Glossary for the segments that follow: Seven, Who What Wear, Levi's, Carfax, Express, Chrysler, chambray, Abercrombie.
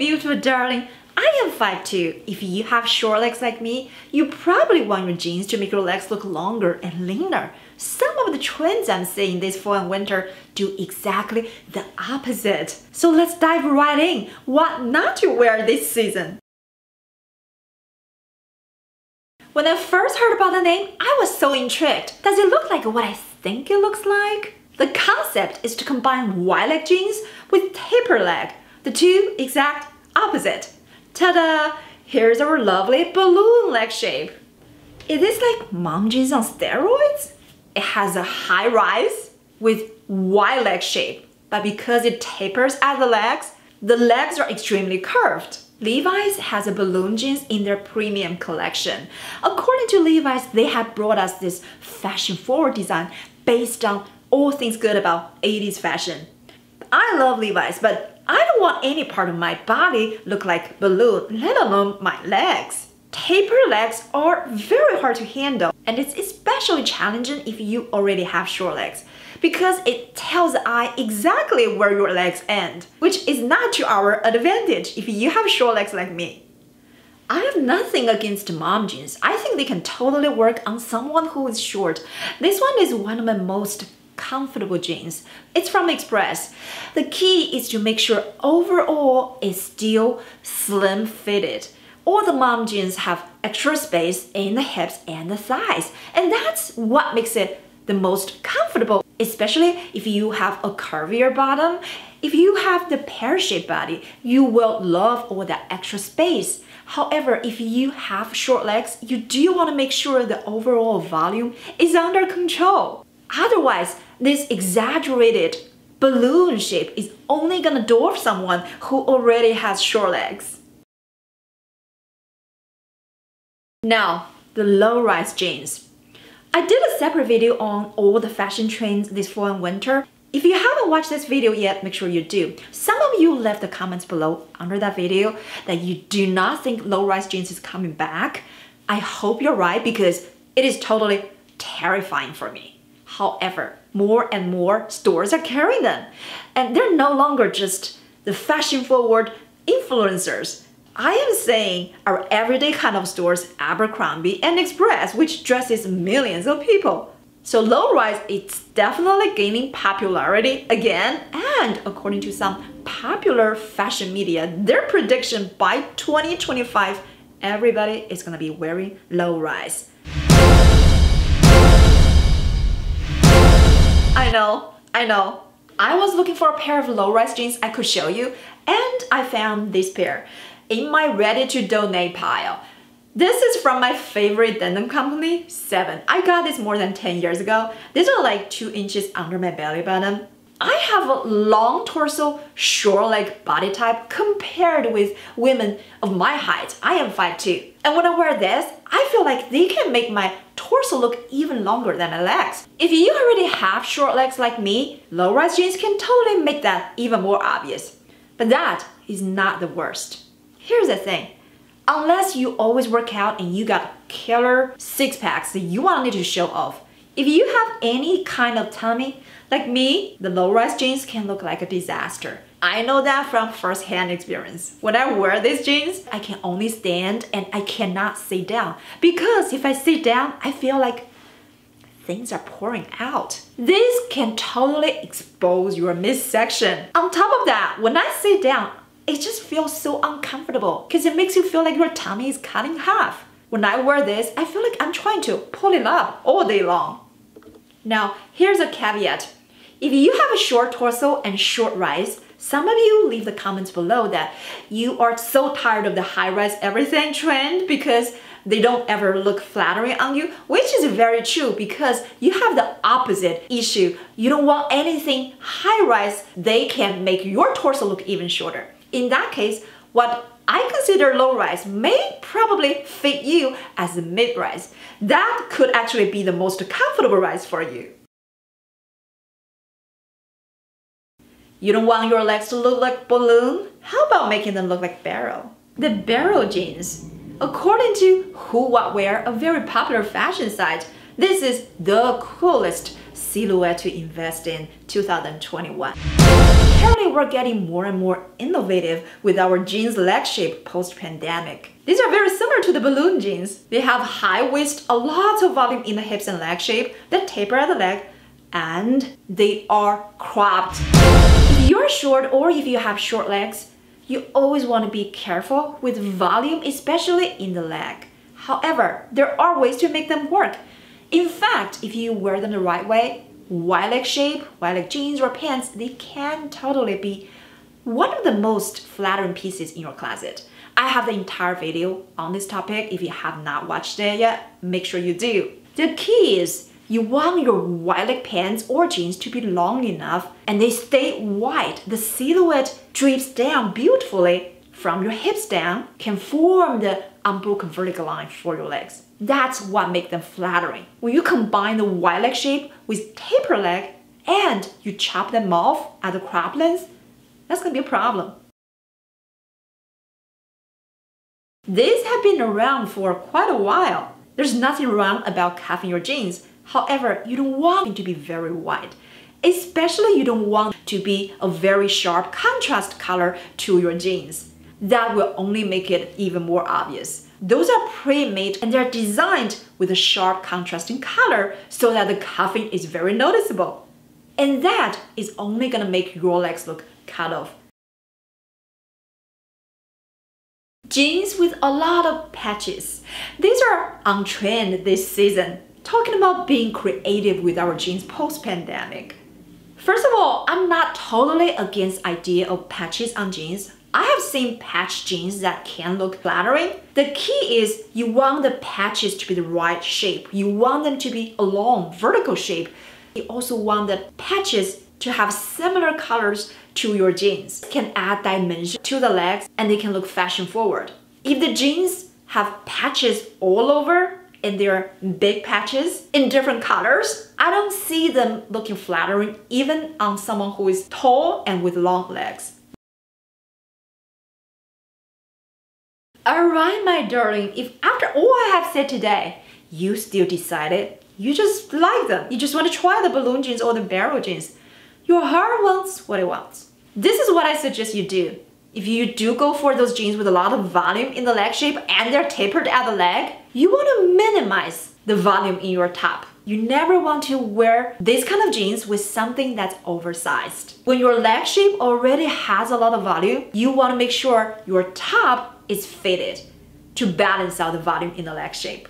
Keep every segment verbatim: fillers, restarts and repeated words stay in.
beautiful darling. I am five two. If you have short legs like me, you probably want your jeans to make your legs look longer and leaner. Some of the trends I'm seeing this fall and winter do exactly the opposite. So let's dive right in. What not to wear this season? When I first heard about the name, I was so intrigued. Does it look like what I think it looks like? The concept is to combine wide leg jeans with taper leg, the two exact opposite. Ta-da! Here's our lovely balloon leg shape. Is this like mom jeans on steroids? It has a high rise with wide leg shape, but because it tapers at the legs, the legs are extremely curved. Levi's has a balloon jeans in their premium collection. According to Levi's, they have brought us this fashion-forward design based on all things good about eighties fashion. I love Levi's, but I don't want any part of my body look like balloon, let alone my legs. Taper legs are very hard to handle, and it's especially challenging if you already have short legs, because it tells the eye exactly where your legs end, which is not to our advantage if you have short legs like me. I have nothing against mom jeans. I think they can totally work on someone who is short. This one is one of my most comfortable jeans. It's from Express. The key is to make sure overall it's still slim fitted. All the mom jeans have extra space in the hips and the thighs, and that's what makes it the most comfortable, especially if you have a curvier bottom. If you have the pear-shaped body, you will love all that extra space. However, if you have short legs, you do want to make sure the overall volume is under control. Otherwise, this exaggerated balloon shape is only gonna dwarf someone who already has short legs. Now, the low-rise jeans. I did a separate video on all the fashion trends this fall and winter. If you haven't watched this video yet, make sure you do. Some of you left the comments below under that video that you do not think low-rise jeans is coming back. I hope you're right, because it is totally terrifying for me. However, more and more stores are carrying them, and they're no longer just the fashion-forward influencers. I am saying our everyday kind of stores, Abercrombie and Express, which dresses millions of people. So low-rise, it's definitely gaining popularity again, and according to some popular fashion media, their prediction by twenty twenty-five, everybody is gonna be wearing low-rise. I know, I know. I was looking for a pair of low-rise jeans I could show you, and I found this pair in my ready-to-donate pile. This is from my favorite denim company, Seven. I got this more than ten years ago. These are like two inches under my belly button. I have a long torso, short leg body type compared with women of my height. I am five two. And when I wear this, I feel like they can make my torso look even longer than my legs. If you already have short legs like me, low-rise jeans can totally make that even more obvious. But that is not the worst. Here's the thing. Unless you always work out and you got killer six-packs that you want to show off, if you have any kind of tummy, like me, the low-rise jeans can look like a disaster. I know that from first-hand experience. When I wear these jeans, I can only stand and I cannot sit down, because if I sit down, I feel like things are pouring out. This can totally expose your midsection. On top of that, when I sit down, it just feels so uncomfortable because it makes you feel like your tummy is cut in half. When I wear this, I feel like I'm trying to pull it up all day long. Now, here's a caveat. If you have a short torso and short rise, some of you leave the comments below that you are so tired of the high-rise everything trend because they don't ever look flattering on you, which is very true, because you have the opposite issue. You don't want anything high-rise. They can make your torso look even shorter. In that case, what I consider low-rise may probably fit you as a mid-rise. That could actually be the most comfortable rise for you. You don't want your legs to look like balloon? How about making them look like barrel? The barrel jeans. According to Who What Wear, a very popular fashion site, this is the coolest silhouette to invest in two thousand twenty-one. Currently, we're getting more and more innovative with our jeans leg shape post-pandemic. These are very similar to the balloon jeans. They have high waist, a lot of volume in the hips and leg shape, that taper at the leg, and they are cropped. If you're short or if you have short legs, you always want to be careful with volume, especially in the leg. However, there are ways to make them work. In fact, if you wear them the right way, wide leg shape, wide leg jeans or pants, they can totally be one of the most flattering pieces in your closet. I have the entire video on this topic. If you have not watched it yet, make sure you do. The key is you want your wide leg pants or jeans to be long enough and they stay wide. The silhouette drapes down beautifully from your hips down, can form the unbroken vertical line for your legs. That's what makes them flattering. When you combine the wide leg shape with taper leg and you chop them off at the crop length, that's gonna be a problem. These have been around for quite a while. There's nothing wrong about cuffing your jeans. However, you don't want it to be very wide. Especially you don't want to be a very sharp contrast color to your jeans. That will only make it even more obvious. Those are pre-made and they're designed with a sharp contrasting color so that the cuffing is very noticeable. And that is only gonna make your legs look cut off. Jeans with a lot of patches. These are on trend this season. Talking about being creative with our jeans post-pandemic. First of all, I'm not totally against the idea of patches on jeans. I have seen patch jeans that can look flattering. The key is you want the patches to be the right shape. You want them to be a long vertical shape. You also want the patches to have similar colors to your jeans. It can add dimension to the legs and they can look fashion forward. If the jeans have patches all over and they're big patches in different colors, I don't see them looking flattering even on someone who is tall and with long legs. Alright, my darling, if after all I have said today, you still decided you just like them, you just want to try the balloon jeans or the barrel jeans, your heart wants what it wants. This is what I suggest you do. If you do go for those jeans with a lot of volume in the leg shape and they're tapered at the leg, you want to minimize the volume in your top. You never want to wear this kind of jeans with something that's oversized. When your leg shape already has a lot of volume, you want to make sure your top is fitted to balance out the volume in the leg shape.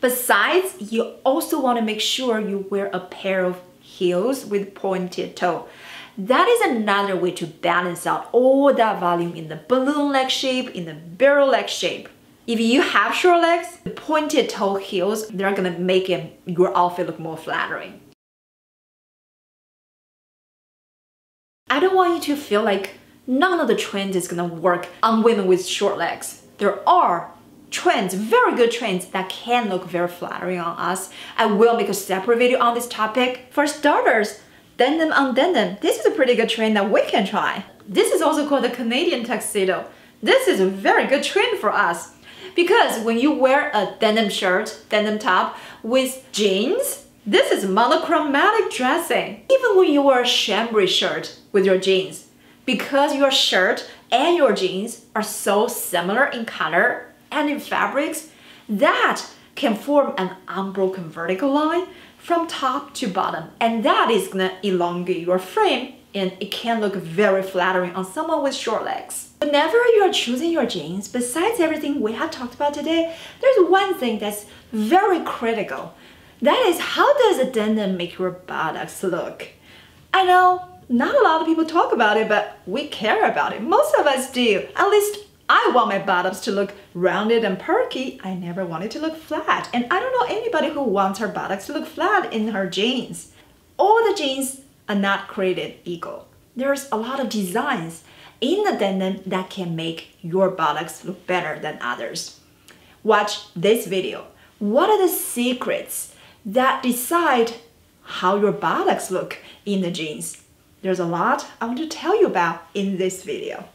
Besides, you also want to make sure you wear a pair of heels with pointed toe. That is another way to balance out all that volume in the balloon leg shape, in the barrel leg shape. If you have short legs, the pointed toe heels, they're gonna make it, your outfit look more flattering. I don't want you to feel like none of the trends is gonna work on women with short legs. There are trends, very good trends that can look very flattering on us. I will make a separate video on this topic. For starters, denim on denim. This is a pretty good trend that we can try. This is also called the Canadian tuxedo. This is a very good trend for us because when you wear a denim shirt, denim top with jeans, this is monochromatic dressing. Even when you wear a chambray shirt with your jeans, because your shirt and your jeans are so similar in color and in fabrics, that can form an unbroken vertical line from top to bottom. And that is gonna elongate your frame and it can look very flattering on someone with short legs. Whenever you're choosing your jeans, besides everything we have talked about today, there's one thing that's very critical. That is, how does a denim make your buttocks look? I know, not a lot of people talk about it, but we care about it. Most of us do. At least I want my buttocks to look rounded and perky. I never want it to look flat. And I don't know anybody who wants her buttocks to look flat in her jeans. All the jeans are not created equal. There's a lot of designs in the denim that can make your buttocks look better than others. Watch this video. What are the secrets that decide how your buttocks look in the jeans? There's a lot I want to tell you about in this video.